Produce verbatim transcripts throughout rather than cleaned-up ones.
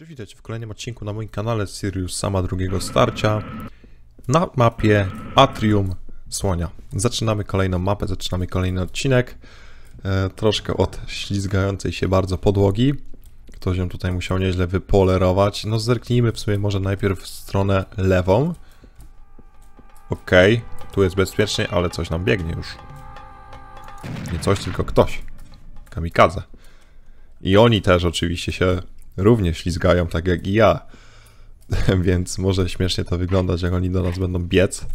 Czy widać w kolejnym odcinku na moim kanale Serious Sama drugiego starcia na mapie Atrium Słonia. Zaczynamy kolejną mapę, zaczynamy kolejny odcinek. E, troszkę od ślizgającej się bardzo podłogi. Ktoś ją tutaj musiał nieźle wypolerować. No zerknijmy w sumie może najpierw w stronę lewą. Okej, okay, tu jest bezpiecznie, ale coś nam biegnie już. Nie coś, tylko ktoś. Kamikadze. I oni też oczywiście się również ślizgają, tak jak i ja. Więc może śmiesznie to wyglądać, jak oni do nas będą biec.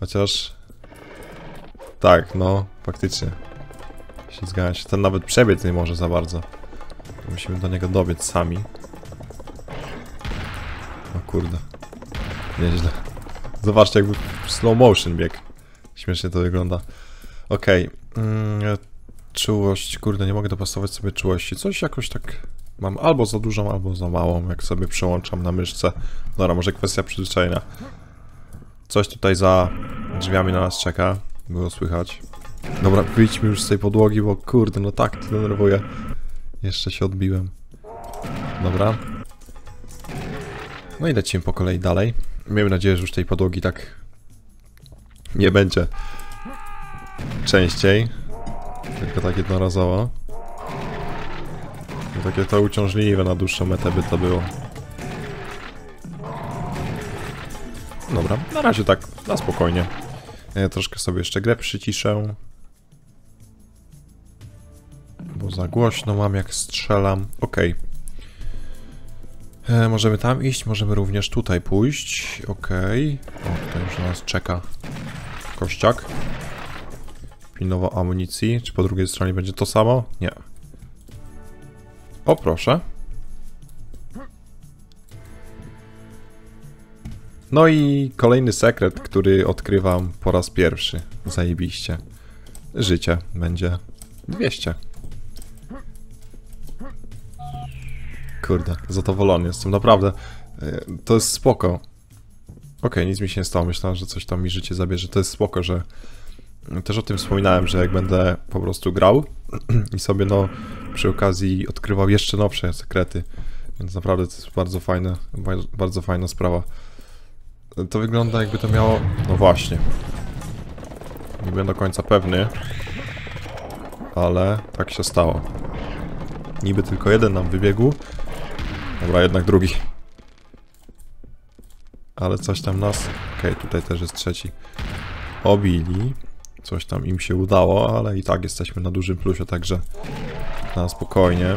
Chociaż... Tak, no, faktycznie. Ślizgają się. Ten nawet przebiec nie może za bardzo. Musimy do niego dobiec sami. O kurde. Nieźle. Zobaczcie, jakby slow motion bieg. Śmiesznie to wygląda. Okej. Okay. Czułość. Kurde, nie mogę dopasować sobie czułości. Coś jakoś tak... Mam albo za dużą, albo za małą, jak sobie przełączam na myszce. Dobra, może kwestia przyzwyczajenia. Coś tutaj za drzwiami na nas czeka. Było słychać. Dobra, wyjdźmy już z tej podłogi, bo kurde, no tak to denerwuje. Jeszcze się odbiłem. Dobra. No i lecimy po kolei dalej. Miejmy nadzieję, że już tej podłogi tak nie będzie częściej. Tylko tak jednorazowo. Takie to uciążliwe na dłuższą metę by to było. Dobra, na razie tak, na spokojnie. Ja troszkę sobie jeszcze grę przyciszę. Bo za głośno mam, jak strzelam. Okej. Okay. Możemy tam iść, możemy również tutaj pójść. Okej. Okay. O, tutaj już na nas czeka kościak. Pilnował amunicji. Czy po drugiej stronie będzie to samo? Nie. O, proszę. No i kolejny sekret, który odkrywam po raz pierwszy. Zajebiście. Życie będzie dwieście. Kurde, zadowolony jestem, naprawdę. To jest spoko. Okej, okay, nic mi się nie stało. Myślałem, że coś tam mi życie zabierze. To jest spoko, że... Też o tym wspominałem, że jak będę po prostu grał i sobie no przy okazji odkrywał jeszcze nowsze sekrety, więc naprawdę to jest bardzo fajne, bardzo fajna sprawa. To wygląda jakby to miało... No właśnie. Nie byłem do końca pewny, ale tak się stało. Niby tylko jeden nam wybiegł. Dobra, jednak drugi. Ale coś tam nas... Okej, okay, tutaj też jest trzeci. Obili. Coś tam im się udało, ale i tak jesteśmy na dużym plusie, także na spokojnie.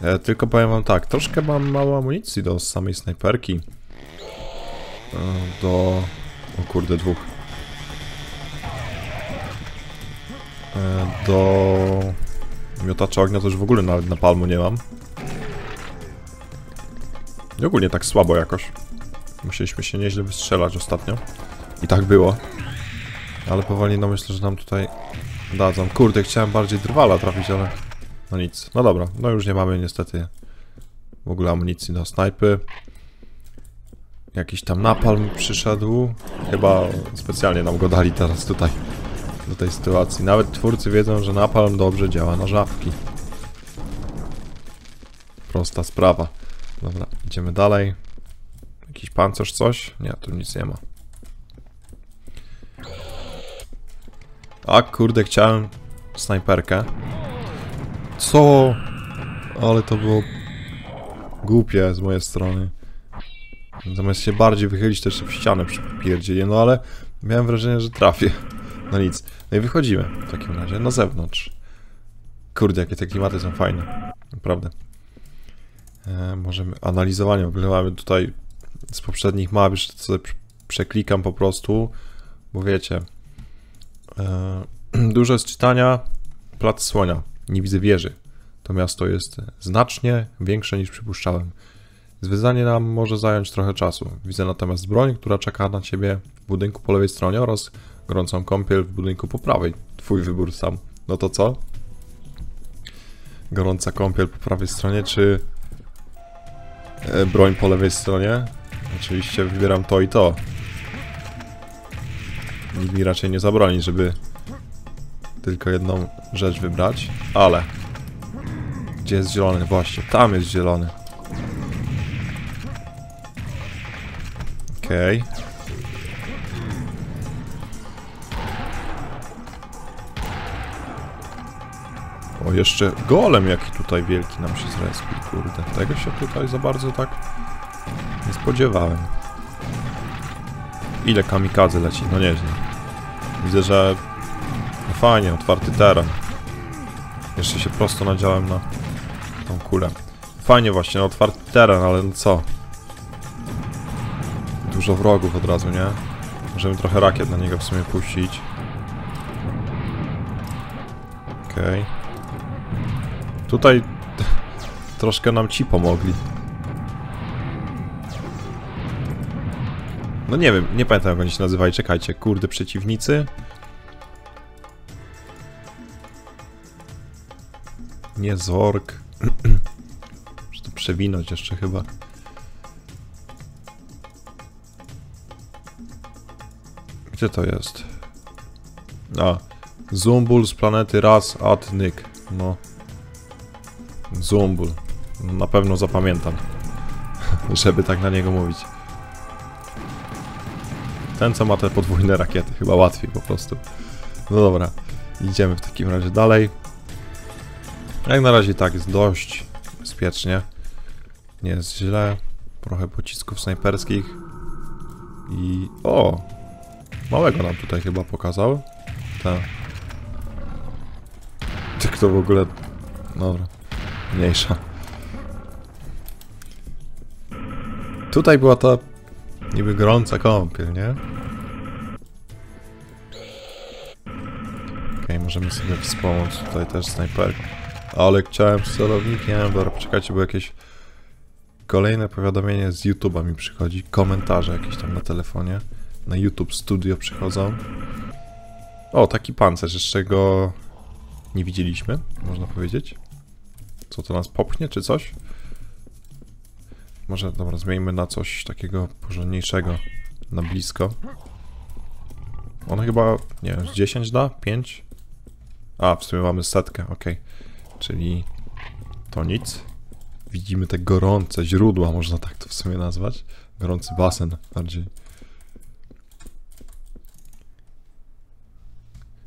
E, tylko powiem wam tak, troszkę mam mało amunicji do samej snajperki. E, do... O kurde, dwóch. E, do... Miotacza ognia to już w ogóle nawet na palmu nie mam. I ogólnie tak słabo jakoś. Musieliśmy się nieźle wystrzelać ostatnio. I tak było. Ale powoli, no myślę, że nam tutaj dadzą. Kurde, chciałem bardziej drwala trafić, ale... No nic. No dobra, no już nie mamy niestety w ogóle amunicji do snajpy. Jakiś tam napalm przyszedł. Chyba specjalnie nam go dali teraz tutaj. Do tej sytuacji. Nawet twórcy wiedzą, że napalm dobrze działa na żabki. Prosta sprawa. Dobra, idziemy dalej. Jakiś pancerz, coś? Nie, tu nic nie ma. A kurde, chciałem snajperkę. Co? Ale to było głupie z mojej strony. Zamiast się bardziej wychylić, też w ścianę przypierdzieli. No ale miałem wrażenie, że trafię. No nic. No i wychodzimy w takim razie na zewnątrz. Kurde, jakie te klimaty są fajne. Naprawdę. E, możemy analizowanie. W ogóle mamy tutaj z poprzednich map, jeszcze sobie przeklikam po prostu. Bo wiecie... Dużo jest czytania. Plac Słonia. Nie widzę wieży. To miasto jest znacznie większe niż przypuszczałem. Zwiedzanie nam może zająć trochę czasu. Widzę natomiast broń, która czeka na ciebie w budynku po lewej stronie oraz gorącą kąpiel w budynku po prawej. Twój wybór sam. No to co? Gorąca kąpiel po prawej stronie czy broń po lewej stronie? Oczywiście wybieram to i to. Nikt mi raczej nie zabroni, żeby tylko jedną rzecz wybrać, ale Gdzie jest zielony? Właśnie, tam jest zielony. Okej. Okay. O, jeszcze golem jaki tutaj wielki nam się zrespił, kurde. Tego się tutaj za bardzo tak nie spodziewałem. Ile kamikadze leci? No nieźle. Widzę, że no fajnie, otwarty teren. Jeszcze się prosto nadziałem na tą kulę. Fajnie właśnie, no otwarty teren, ale no co? Dużo wrogów od razu, nie? Możemy trochę rakiet na niego w sumie puścić. Okej. Okay. Tutaj troszkę nam ci pomogli. No nie wiem, nie pamiętam jak oni się nazywali. Czekajcie, kurde, przeciwnicy. Nie Zorg. Muszę to przewinąć jeszcze chyba. Gdzie to jest? A, Zumbul z planety Razatnik. No. Zumbul. Na pewno zapamiętam. Żeby tak na niego mówić. Ten, co ma te podwójne rakiety. Chyba łatwiej po prostu. No dobra. Idziemy w takim razie dalej. Jak na razie tak jest dość bezpiecznie. Nie jest źle. Trochę pocisków snajperskich. I... o! Małego nam tutaj chyba pokazał. Tak. Tak to w ogóle... dobra. Mniejsza. Tutaj była ta niby gorąca kąpiel, nie? Okej, okay, możemy sobie wspomóc tutaj też snajperką. Ale chciałem z celownikiem. Dobra, czekajcie, bo jakieś kolejne powiadomienie z YouTube'a mi przychodzi. Komentarze jakieś tam na telefonie. Na YouTube Studio przychodzą. O, taki pancerz. Jeszcze go nie widzieliśmy, można powiedzieć. Co to nas popchnie, czy coś? Może, dobra, zmieńmy na coś takiego porządniejszego. Na blisko. On chyba, nie wiem, dziesięć da? pięć? A, w sumie mamy setkę, ok. Czyli to nic. Widzimy te gorące źródła, można tak to w sumie nazwać. Gorący basen bardziej.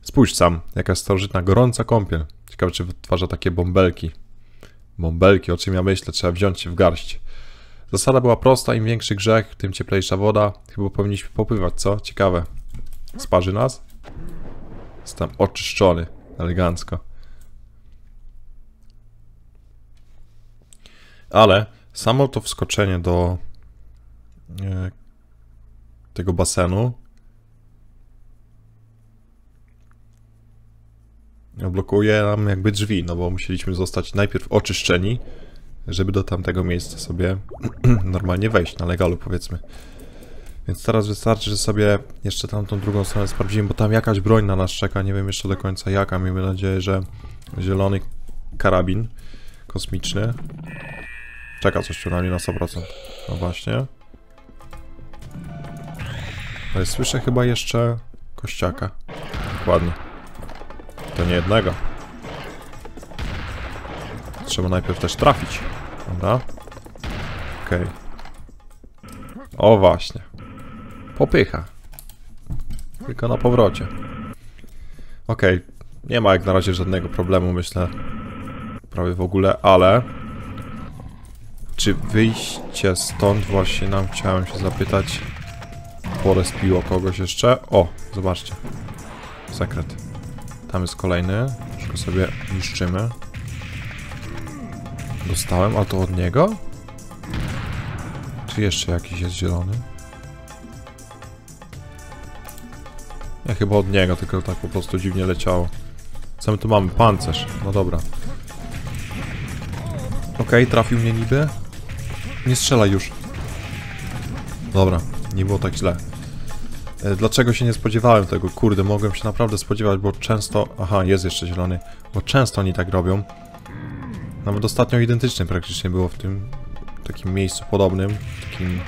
Spójrz sam, jaka starożytna gorąca kąpiel. Ciekawe, czy wytwarza takie bąbelki. Bąbelki, o czym ja myślę, trzeba wziąć się w garść. Zasada była prosta, im większy grzech, tym cieplejsza woda. Chyba powinniśmy popływać, co? Ciekawe. Sparzy nas? Jestem oczyszczony, elegancko. Ale samo to wskoczenie do e, tego basenu blokuje nam jakby drzwi, no bo musieliśmy zostać najpierw oczyszczeni, żeby do tamtego miejsca sobie normalnie wejść, na legalu powiedzmy. Więc teraz wystarczy, że sobie jeszcze tamtą drugą stronę sprawdzimy, bo tam jakaś broń na nas czeka, nie wiem jeszcze do końca jaka, miejmy nadzieję, że zielony karabin kosmiczny. Czeka coś tu na mnie na sto procent. No właśnie. Ale słyszę chyba jeszcze kościaka. Dokładnie. To nie jednego. Trzeba najpierw też trafić. Dobra. Okej. Okay. O właśnie. Popycha. Tylko na powrocie. Okej. Okay. Nie ma jak na razie żadnego problemu, myślę. Prawie w ogóle, ale... czy wyjście stąd właśnie nam chciałem się zapytać. Porespiło kogoś jeszcze. O, zobaczcie. Sekret. Tam jest kolejny, już go sobie niszczymy. Dostałem, a to od niego? Czy jeszcze jakiś jest zielony? Ja chyba od niego, tylko tak po prostu dziwnie leciało. Co my tu mamy? Pancerz. No dobra. Okej, trafił mnie niby. Nie strzelaj już. Dobra, nie było tak źle. Dlaczego się nie spodziewałem tego? Kurde, mogłem się naprawdę spodziewać, bo często... aha, jest jeszcze zielony. Bo często oni tak robią. Nawet ostatnio identyczny praktycznie było w tym takim miejscu podobnym, takim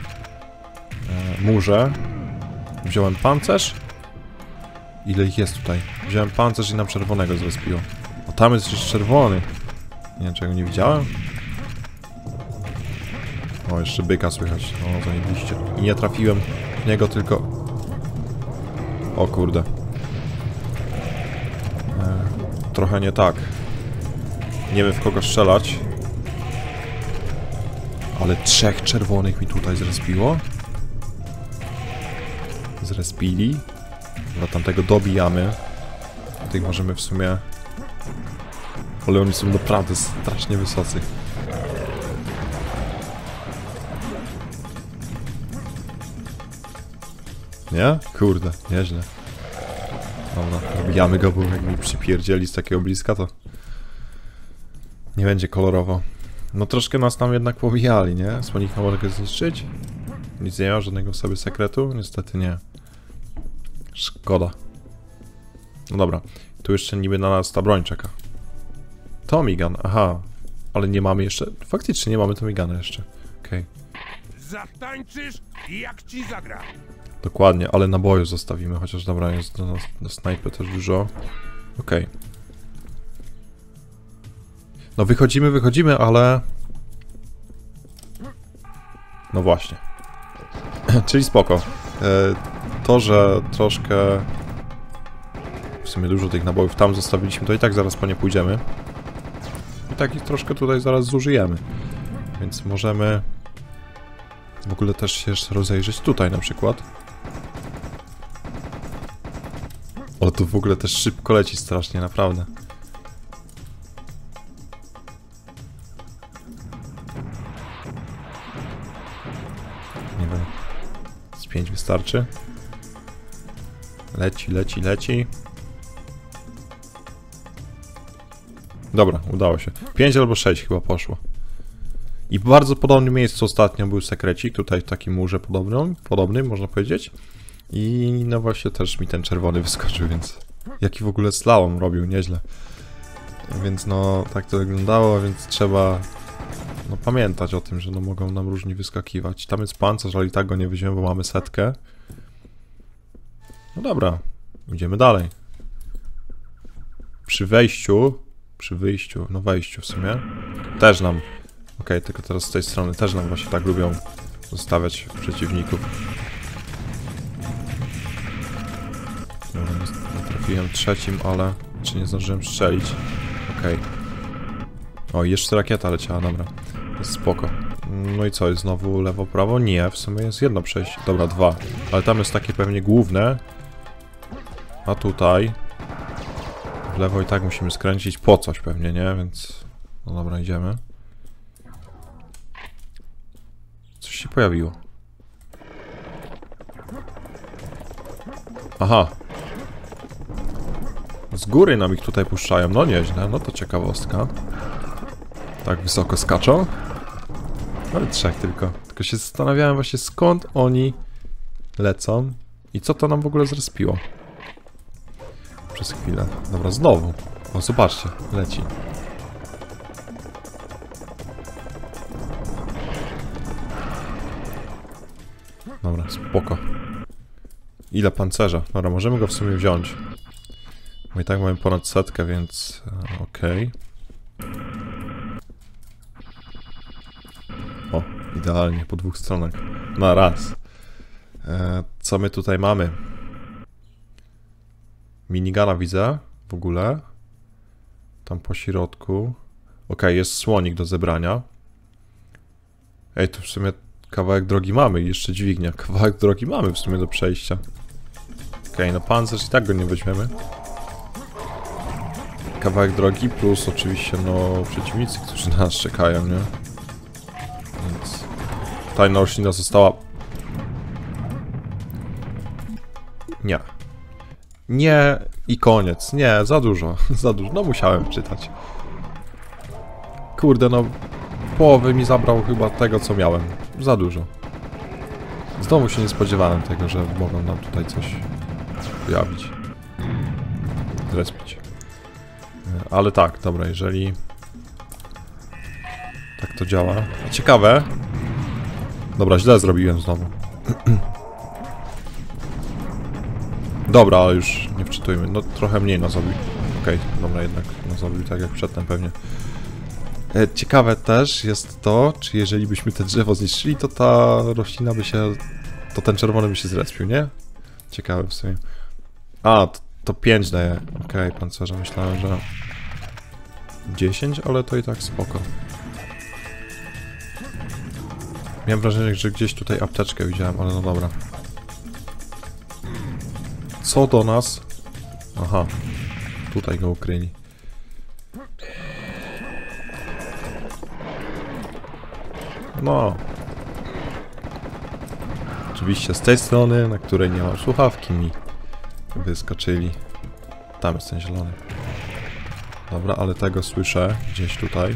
e, murze. Wziąłem pancerz. Ile ich jest tutaj? Wziąłem pancerz i nam czerwonego zrespiło. O, tam jest jeszcze czerwony. Nie, czego nie widziałem? O, jeszcze byka słychać. O, zajebiście. I nie trafiłem w niego, tylko... O kurde. E, trochę nie tak. Nie wiem, w kogo strzelać. Ale trzech czerwonych mi tutaj zrespiło. Zrespili. Dobra, tamtego dobijamy. Tych możemy w sumie... Ale oni są naprawdę strasznie wysocy. Nie? Kurde, nieźle. Dobra, dobijamy go, bo jak mi przypierdzieli z takiego bliska, to... Nie będzie kolorowo. No troszkę nas tam jednak pobijali, nie? Słonika można go zniszczyć. Nic nie ma, żadnego w sobie sekretu? Niestety nie. Szkoda. No dobra. Tu jeszcze niby na nas ta broń czeka. Tomigan, aha. Ale nie mamy jeszcze... Faktycznie nie mamy Tomigana jeszcze. Okej. Zatańczysz jak ci zagra. Dokładnie, ale naboju zostawimy, chociaż dobra, jest do nas do snajpy też dużo. Okej. No wychodzimy, wychodzimy, ale... No właśnie. Czyli spoko. To, że troszkę... W sumie dużo tych nabojów tam zostawiliśmy, to i tak zaraz po nie pójdziemy. I tak ich troszkę tutaj zaraz zużyjemy. Więc możemy... W ogóle też się jeszcze rozejrzeć tutaj na przykład. O, to w ogóle też szybko leci strasznie, naprawdę. Nie wiem. Z pięć wystarczy. Leci, leci, leci. Dobra, udało się. pięć albo sześć chyba poszło. I w bardzo podobnym miejscu ostatnio był sekrecik, tutaj w takim murze podobnym, podobnym można powiedzieć. I no właśnie też mi ten czerwony wyskoczył, więc... Jaki w ogóle slalom robił, nieźle. Więc no, tak to wyglądało, więc trzeba... No pamiętać o tym, że no mogą nam różni wyskakiwać. Tam jest pancerz, ale i tak go nie weźmiemy, bo mamy setkę. No dobra, idziemy dalej. Przy wejściu, przy wyjściu, no wejściu w sumie, też nam... Okej, okay, tylko teraz z tej strony też nam właśnie tak lubią zostawiać przeciwników. No, nie trafiłem trzecim, ale... Czy nie zdążyłem strzelić? Okej. Okay. O, jeszcze rakieta leciała, dobra. Jest spoko. No i co, jest znowu lewo, prawo? Nie, w sumie jest jedno przejście. Dobra, dwa. Ale tam jest takie pewnie główne. A tutaj... W lewo i tak musimy skręcić po coś pewnie, nie? Więc... No dobra, idziemy. Coś się pojawiło. Aha. Z góry nam ich tutaj puszczają. No nieźle, no to ciekawostka. Tak wysoko skaczą. Ale trzech tylko. Tylko się zastanawiałem właśnie, skąd oni lecą. I co to nam w ogóle zrespiło. Przez chwilę. Dobra, znowu. O, zobaczcie, leci. Dobra, spoko. Ile pancerza? Dobra, możemy go w sumie wziąć. Bo i tak mamy ponad setkę, więc... Okej. O, idealnie, po dwóch stronach. Na raz. E, co my tutaj mamy? Minigana widzę w ogóle. Tam po środku. Okej, jest słonik do zebrania. Ej, tu w sumie... Kawałek drogi mamy, jeszcze dźwignia. Kawałek drogi mamy w sumie do przejścia. Okej, okay, no pancerz i tak go nie weźmiemy. Kawałek drogi plus oczywiście no przeciwnicy, którzy nas czekają, nie? Więc... Tajna roślina została... Nie. Nie i koniec. Nie, za dużo. Za dużo. No musiałem czytać. Kurde, no... Połowy mi zabrał chyba tego, co miałem. Za dużo. Znowu się nie spodziewałem tego, że mogą nam tutaj coś pojawić. Zrespić. Ale tak, dobra, jeżeli... Tak to działa. A ciekawe... Dobra, źle zrobiłem znowu. Dobra, ale już nie wczytujmy. No trochę mniej nas zabił. Okej, okay, dobra, jednak nas zabił tak jak przedtem pewnie. Ciekawe też jest to, czy jeżeli byśmy te drzewo zniszczyli, to ta roślina by się... to ten czerwony by się zrespił, nie? Ciekawe w sumie. A, to, to pięć daje. Okej, okay, pancerza, myślałem, że... dziesięć, ale to i tak spoko. Miałem wrażenie, że gdzieś tutaj apteczkę widziałem, ale no dobra. Co do nas... Aha. Tutaj go ukryli. No. Oczywiście z tej strony, na której nie mam słuchawki, mi wyskoczyli. Tam jest ten zielony. Dobra, ale tego słyszę gdzieś tutaj.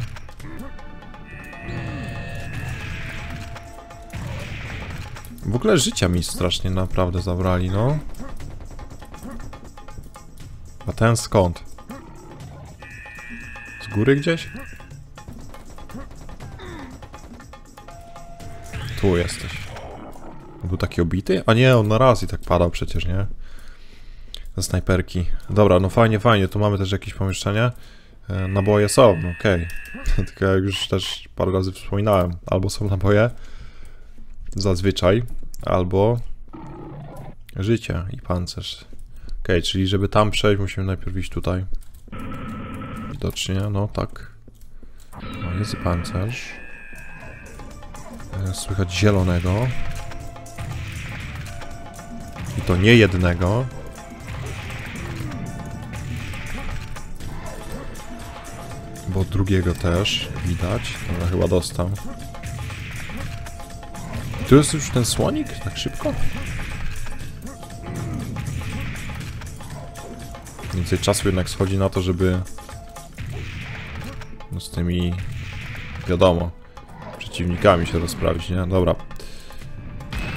W ogóle życia mi strasznie naprawdę zabrali, no. A ten skąd? Z góry gdzieś? Tu jesteś. Był taki obity? A nie, on na raz i tak padał przecież, nie? Ze snajperki. Dobra, no fajnie, fajnie. Tu mamy też jakieś pomieszczenie. E, naboje są, okej. Okay. Tylko jak już też parę razy wspominałem. Albo są naboje. Zazwyczaj. Albo... życie i pancerz. Okej, okay, czyli żeby tam przejść, musimy najpierw iść tutaj. Widocznie, no tak. No jest i pancerz. Słychać zielonego. I to nie jednego. Bo drugiego też widać. Dobra, chyba dostał. I tu jest już ten słonik? Tak szybko? Więcej czasu jednak schodzi na to, żeby... no z tymi... wiadomo. Przeciwnikami się rozprawić, nie? Dobra.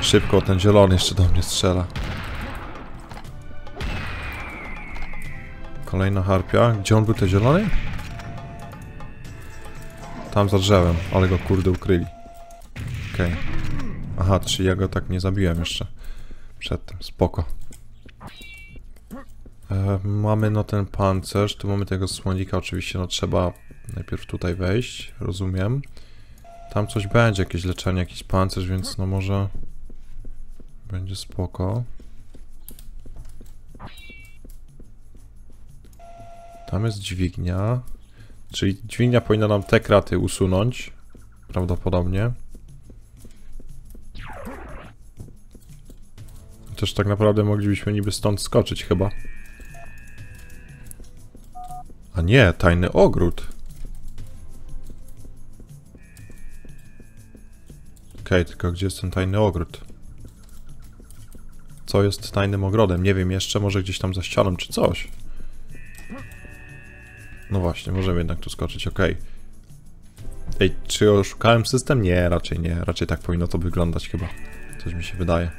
Szybko, ten zielony jeszcze do mnie strzela. Kolejna harpia. Gdzie on był, ten zielony? Tam za drzewem, ale go kurde ukryli. Okej. Okay. Aha, czy ja go tak nie zabiłem jeszcze. Przedtem, spoko. E, mamy no ten pancerz, tu mamy tego słonika, oczywiście no trzeba najpierw tutaj wejść, rozumiem. Tam coś będzie, jakieś leczenie, jakiś pancerz, więc no może... będzie spoko. Tam jest dźwignia. Czyli dźwignia powinna nam te kraty usunąć. Prawdopodobnie. Chociaż tak naprawdę moglibyśmy niby stąd skoczyć chyba. A nie, tajny ogród. Okej, tylko gdzie jest ten tajny ogród? Co jest tajnym ogrodem? Nie wiem jeszcze, może gdzieś tam za ścianą czy coś. No właśnie, możemy jednak tu skoczyć, okej. Ej, czy oszukałem system? Nie, raczej nie. Raczej tak powinno to wyglądać chyba. Coś mi się wydaje.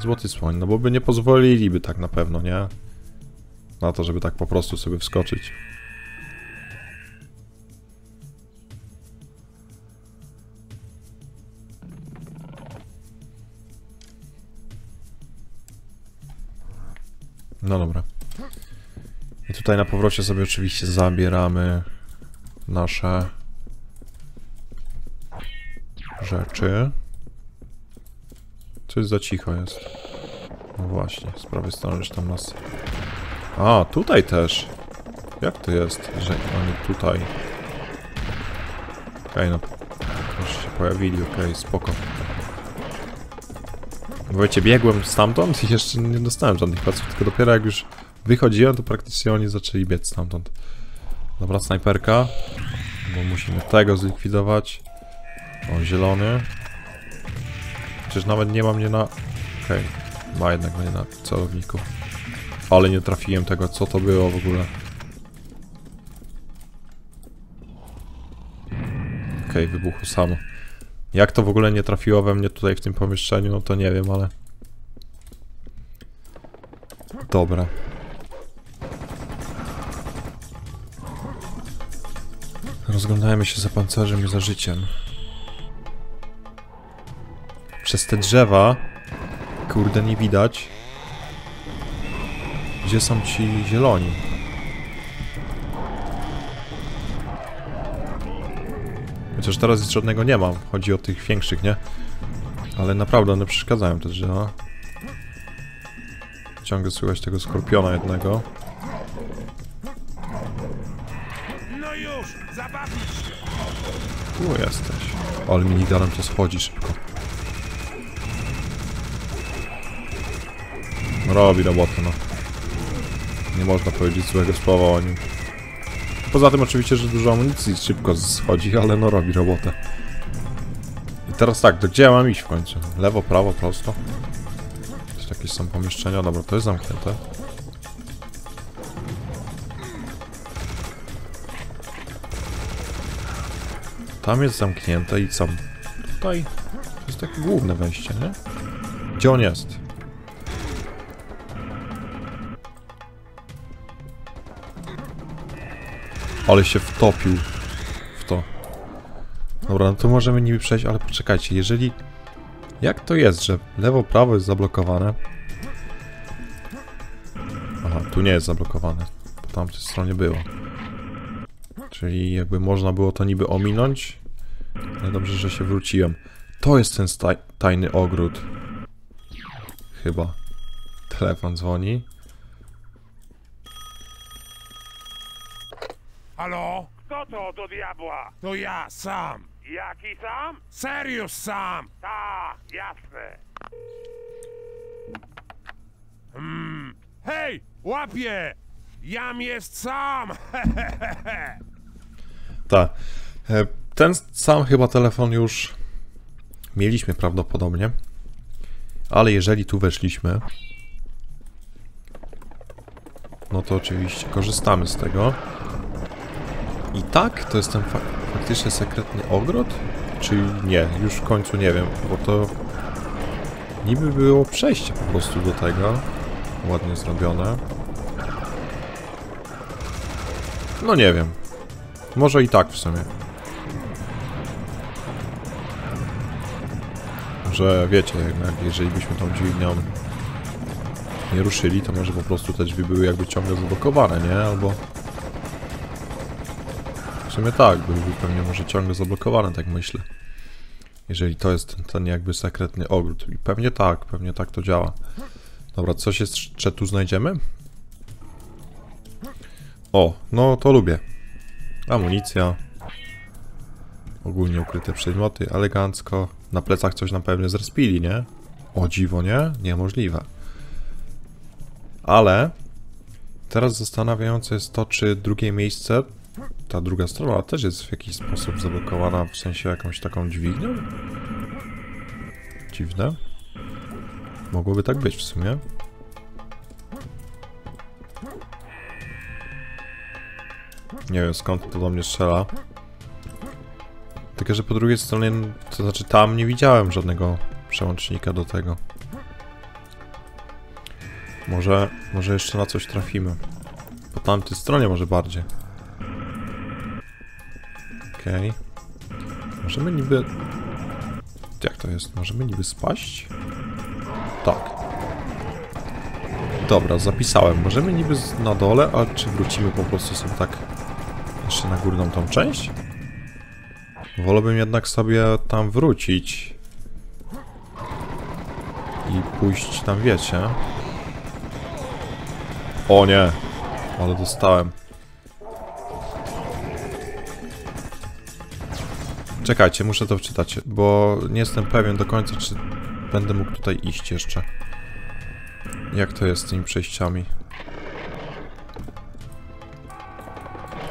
Złoty słoń, no bo by nie pozwoliliby tak na pewno, nie? Na to, żeby tak po prostu sobie wskoczyć. No dobra. I tutaj na powrocie sobie oczywiście zabieramy nasze rzeczy. Coś za cicho jest. No właśnie, z prawej strony, że tam nas... A, tutaj też! Jak to jest, że oni tutaj... Okej, okay, no... Już się pojawili, okej, okay, spoko. Wiecie, biegłem stamtąd i jeszcze nie dostałem żadnych pleców, tylko dopiero jak już wychodziłem, to praktycznie oni zaczęli biec stamtąd. Dobra, snajperka. Bo musimy tego zlikwidować. O, zielony. Przecież nawet nie ma mnie na... Okej, okay. Ma jednak mnie na celowniku. Ale nie trafiłem tego, co to było w ogóle. Okej, okay, wybuchło samo. Jak to w ogóle nie trafiło we mnie tutaj w tym pomieszczeniu, no to nie wiem, ale... Dobra. Rozglądajmy się za pancerzem i za życiem. Przez te drzewa... Kurde, nie widać. Gdzie są ci zieloni? Chociaż teraz żadnego nie mam. Chodzi o tych większych, nie? Ale naprawdę one przeszkadzają też, że no. Ciągle słychać tego skorpiona jednego. No już, tu jesteś. Ale minigarem to schodzi szybko. Robi robotę, no. Nie można powiedzieć złego słowa o nim. Poza tym oczywiście, że dużo amunicji szybko schodzi, ale no robi robotę. I teraz tak, do gdzie ja mam iść w końcu? Lewo, prawo, prosto? Coś takie są pomieszczenia, dobra, to jest zamknięte. Tam jest zamknięte i co? Tutaj to jest takie główne wejście, nie? Gdzie on jest? Ale się wtopił w to. Dobra, no to możemy niby przejść, ale poczekajcie, jeżeli... Jak to jest, że lewo, prawo jest zablokowane? Aha, tu nie jest zablokowane. Po tamtej stronie było. Czyli jakby można było to niby ominąć. Ale dobrze, że się wróciłem. To jest ten taj tajny ogród. Chyba. Telefon dzwoni. Halo? Kto to do diabła? To ja, Sam. Jaki Sam? Serious Sam. Ta, jasne. Hmm. Hej, łapie! Jam jest Sam! Tak. Ten sam chyba telefon już mieliśmy prawdopodobnie. Ale jeżeli tu weszliśmy, no to oczywiście korzystamy z tego. I tak? To jest ten fak faktycznie sekretny ogród? Czy nie? Już w końcu nie wiem, bo to niby było przejście po prostu do tego. Ładnie zrobione. No nie wiem. Może i tak w sumie. Że wiecie, jednak jeżeli byśmy tą dźwignią nie ruszyli, to może po prostu te drzwi były jakby ciągle zablokowane, nie? Albo... W sumie tak, byłby pewnie może ciągle zablokowane, tak myślę. Jeżeli to jest ten, ten jakby sekretny ogród. I pewnie tak, pewnie tak to działa. Dobra, coś jeszcze tu znajdziemy? O, no to lubię. Amunicja. Ogólnie ukryte przedmioty, elegancko. Na plecach coś nam pewnie zrespili, nie? O dziwo, nie? Niemożliwe. Ale teraz zastanawiające jest to, czy drugie miejsce... Ta druga strona też jest w jakiś sposób zablokowana, w sensie jakąś taką dźwignią? Dziwne. Mogłoby tak być w sumie. Nie wiem skąd to do mnie strzela. Tylko, że po drugiej stronie, to znaczy tam nie widziałem żadnego przełącznika do tego. Może, może jeszcze na coś trafimy. Po tamtej stronie może bardziej. Okej. Okay. Możemy niby... Jak to jest? Możemy niby spaść? Tak. Dobra, zapisałem. Możemy niby na dole, ale czy wrócimy po prostu sobie tak jeszcze na górną tą część? Wolałbym jednak sobie tam wrócić. I pójść tam, wiecie. O nie! Ale dostałem. Czekajcie, muszę to wczytać, bo nie jestem pewien do końca, czy będę mógł tutaj iść jeszcze. Jak to jest z tymi przejściami?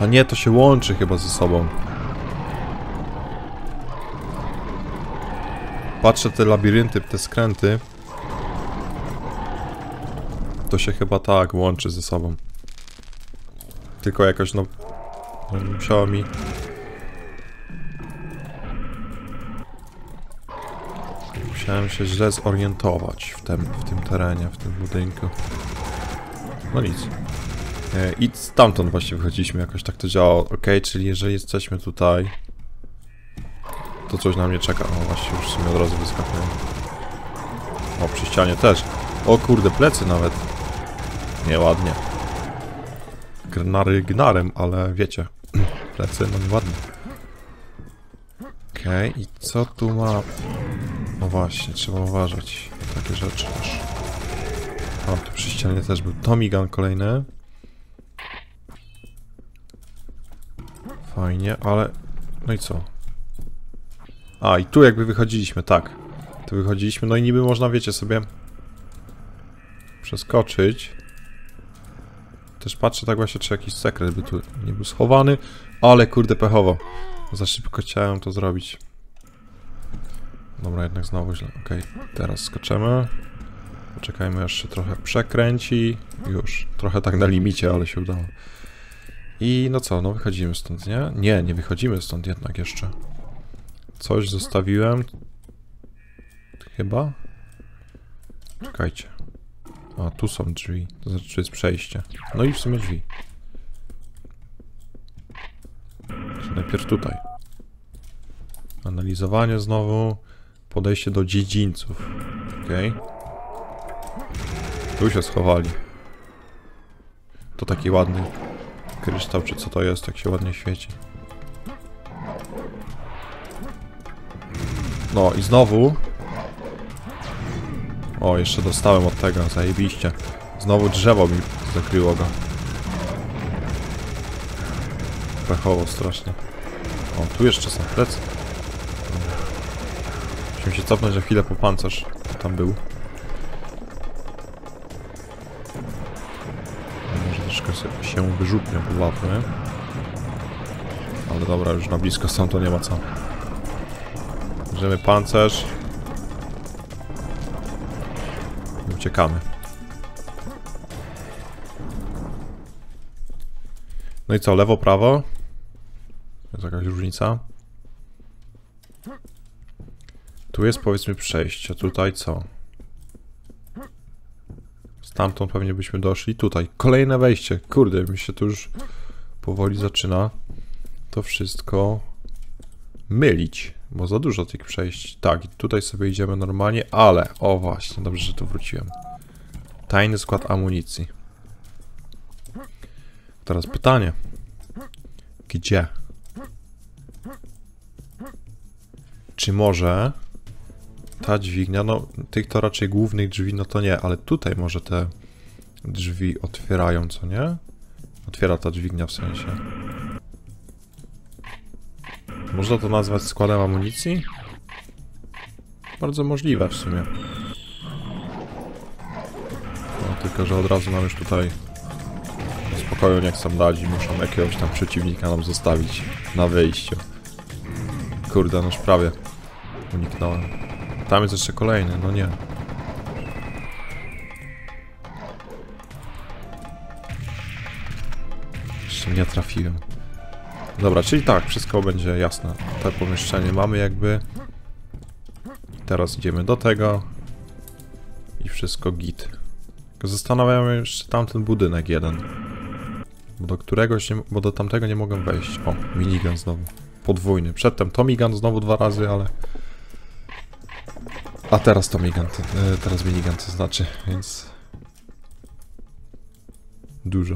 A nie, to się łączy chyba ze sobą. Patrzę te labirynty, te skręty. To się chyba tak łączy ze sobą. Tylko jakoś no... musiało mi... Musiałem się źle zorientować w tym, w tym terenie, w tym budynku. No nic. I stamtąd właśnie wychodziliśmy, jakoś tak to działało. Ok, czyli jeżeli jesteśmy tutaj, to coś na mnie czeka. O, właśnie już w sumie od razu wyskakuję. O, przy ścianie też. O kurde, plecy nawet. Nieładnie. Gnary gnarem, ale wiecie. Plecy, no nieładnie. Okej, okay. I co tu ma? No właśnie, trzeba uważać. Takie rzeczy już. O, tu przy ścianie też był Tommy Gun kolejny. Fajnie, ale... No i co? A, i tu jakby wychodziliśmy, tak. Tu wychodziliśmy, no i niby można, wiecie, sobie... Przeskoczyć. Też patrzę tak właśnie, czy jakiś sekret by tu nie był schowany. Ale kurde, pechowo. Za szybko chciałem to zrobić. Dobra, jednak znowu źle. Okej, okay, teraz skoczymy. Poczekajmy, aż się trochę przekręci. Już, trochę tak na limicie, ale się udało. I no co, no wychodzimy stąd, nie? Nie, nie wychodzimy stąd jednak jeszcze. Coś zostawiłem. Chyba? Czekajcie. A, tu są drzwi. To znaczy, jest przejście. No i w sumie drzwi. Najpierw tutaj. Analizowanie znowu. Podejście do dziedzińców. Okej. Okay. Tu się schowali. To taki ładny kryształ, czy co to jest, tak się ładnie świeci. No i znowu... O, jeszcze dostałem od tego, zajebiście. Znowu drzewo mi zakryło go. Pechowo strasznie. O, tu jeszcze są plecy. Musimy się cofnąć na chwilę po pancerz. Tam był. Może troszkę się wyrzutnią połapmy. Ale dobra, już na blisko są, to nie ma co. Bierzemy pancerz. Uciekamy. No i co, lewo, prawo? Jest jakaś różnica? Tu jest, powiedzmy, przejście. Tutaj co? Stamtąd pewnie byśmy doszli. Tutaj kolejne wejście. Kurde, mi się tu już powoli zaczyna to wszystko mylić. Bo za dużo tych przejść. Tak, i tutaj sobie idziemy normalnie, ale... O właśnie, dobrze, że tu wróciłem. Tajny skład amunicji. Teraz pytanie. Gdzie? Czy może... Ta dźwignia, no tych to raczej głównych drzwi, no to nie, ale tutaj może te drzwi otwierają, co nie? Otwiera ta dźwignia w sensie. Można to nazwać składem amunicji? Bardzo możliwe w sumie. No, tylko że od razu nam już tutaj na spokoju nie chcą dać i muszą jakiegoś tam przeciwnika nam zostawić na wyjściu. Kurde, noż prawie uniknąłem. Tam jest jeszcze kolejny, no nie. Jeszcze nie trafiłem. Dobra, czyli tak, wszystko będzie jasne. To pomieszczenie mamy jakby. Teraz idziemy do tego. I wszystko git. Zastanawiam jeszcze tamten budynek jeden. Bo do któregoś, nie, bo do tamtego nie mogę wejść. O, minigun znowu. Podwójny. Przedtem Tommy Gun znowu dwa razy, ale... A teraz Tommy Gun, to, teraz minigun to znaczy, więc... Dużo.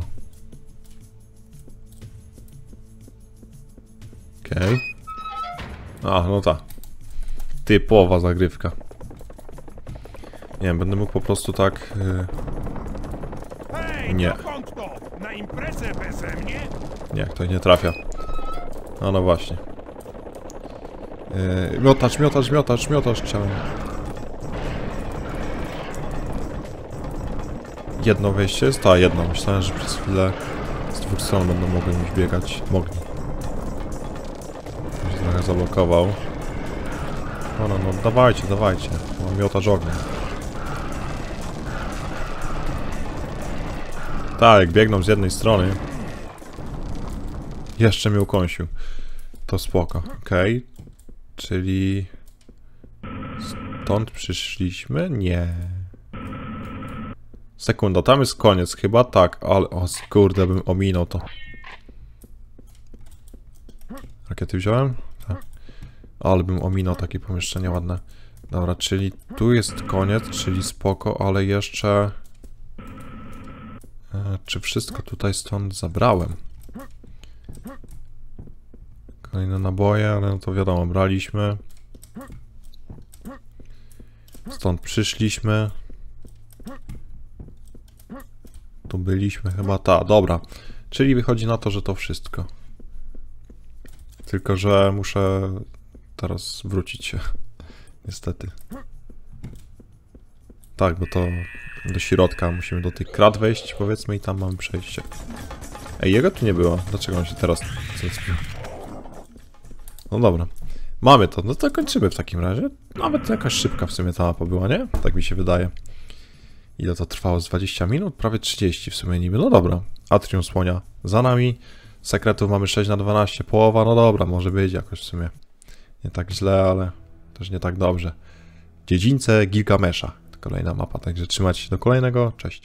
Okej. Okay. A, no ta. Typowa zagrywka. Nie wiem, będę mógł po prostu tak... Yy... Nie. Nie, ktoś nie trafia. No, no właśnie. Yy, miotacz, miotacz, miotacz, miotacz chciałem. Jedno wejście jest? Ta, jedno. Myślałem, że przez chwilę z dwóch stron będą mogły już biegać. Mogli. Zablokował. No, no, no, dawajcie, dawajcie. Mam miotacz ognia. Tak, biegną z jednej strony. Jeszcze mnie ukąsił. To spoko. Okej. Okay. Czyli... Stąd przyszliśmy? Nie. Sekunda, tam jest koniec chyba? Tak, ale... O, kurde, bym ominął to. Rakiety wziąłem? Ale bym ominął takie pomieszczenie ładne. Dobra, czyli tu jest koniec, czyli spoko, ale jeszcze... E, czy wszystko tutaj stąd zabrałem? No i na naboje, ale no to wiadomo, braliśmy. Stąd przyszliśmy. Tu byliśmy chyba, ta, dobra. Czyli wychodzi na to, że to wszystko. Tylko, że muszę teraz wrócić się. Niestety. Tak, bo to do środka musimy do tych krat wejść, powiedzmy, i tam mamy przejście. Ej, jego tu nie było. Dlaczego on się teraz zespił? No dobra. Mamy to. No to kończymy w takim razie. Nawet jakaś szybka w sumie ta mapa była, nie? Tak mi się wydaje. Ile to trwało? Z dwadzieścia minut? Prawie trzydzieści w sumie niby. No dobra. Atrium Słonia za nami. Sekretów mamy sześć na dwanaście. Połowa. No dobra, może być jakoś w sumie. Nie tak źle, ale też nie tak dobrze. Dziedzińce Gilgamesza. Kolejna mapa, także trzymajcie się do kolejnego. Cześć.